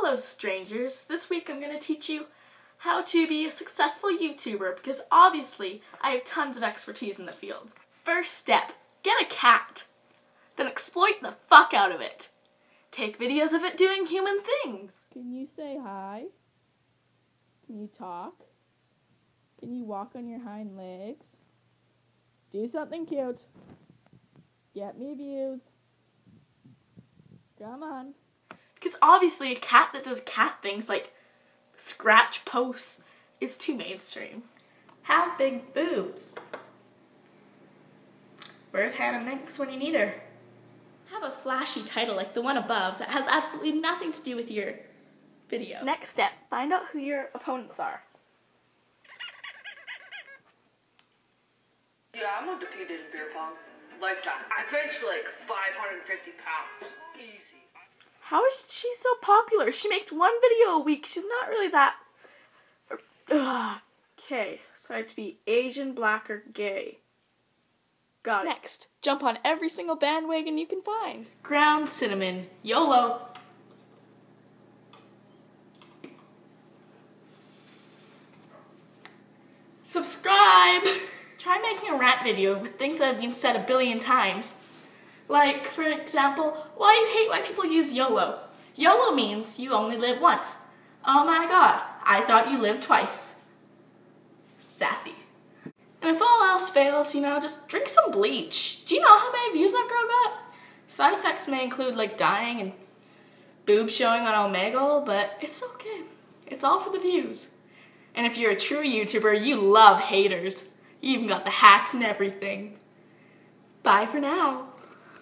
Hello strangers, this week I'm going to teach you how to be a successful YouTuber because obviously I have tons of expertise in the field. First step, get a cat. Then exploit the fuck out of it. Take videos of it doing human things. Can you say hi? Can you talk? Can you walk on your hind legs? Do something cute. Get me views. Come on. Because obviously a cat that does cat things like scratch posts is too mainstream. Have big boobs. Where's Hannah Minx when you need her? Have a flashy title like the one above that has absolutely nothing to do with your video. Next step, find out who your opponents are. Yeah, I'm undefeated in beer pong. Lifetime. I bench like 550 pounds. Easy. How is she so popular? She makes one video a week. She's not really that... Okay, so I have to be Asian, black, or gay. Got it. Next, jump on every single bandwagon you can find. Ground cinnamon. YOLO. Subscribe! Try making a rant video with things that have been said a billion times. Like, for example, why you hate why people use YOLO. YOLO means you only live once. Oh my god, I thought you lived twice. Sassy. And if all else fails, you know, just drink some bleach. Do you know how many views that girl got? Side effects may include, like, dying and boob showing on Omegle, but it's okay. It's all for the views. And if you're a true YouTuber, you love haters. You even got the hats and everything. Bye for now.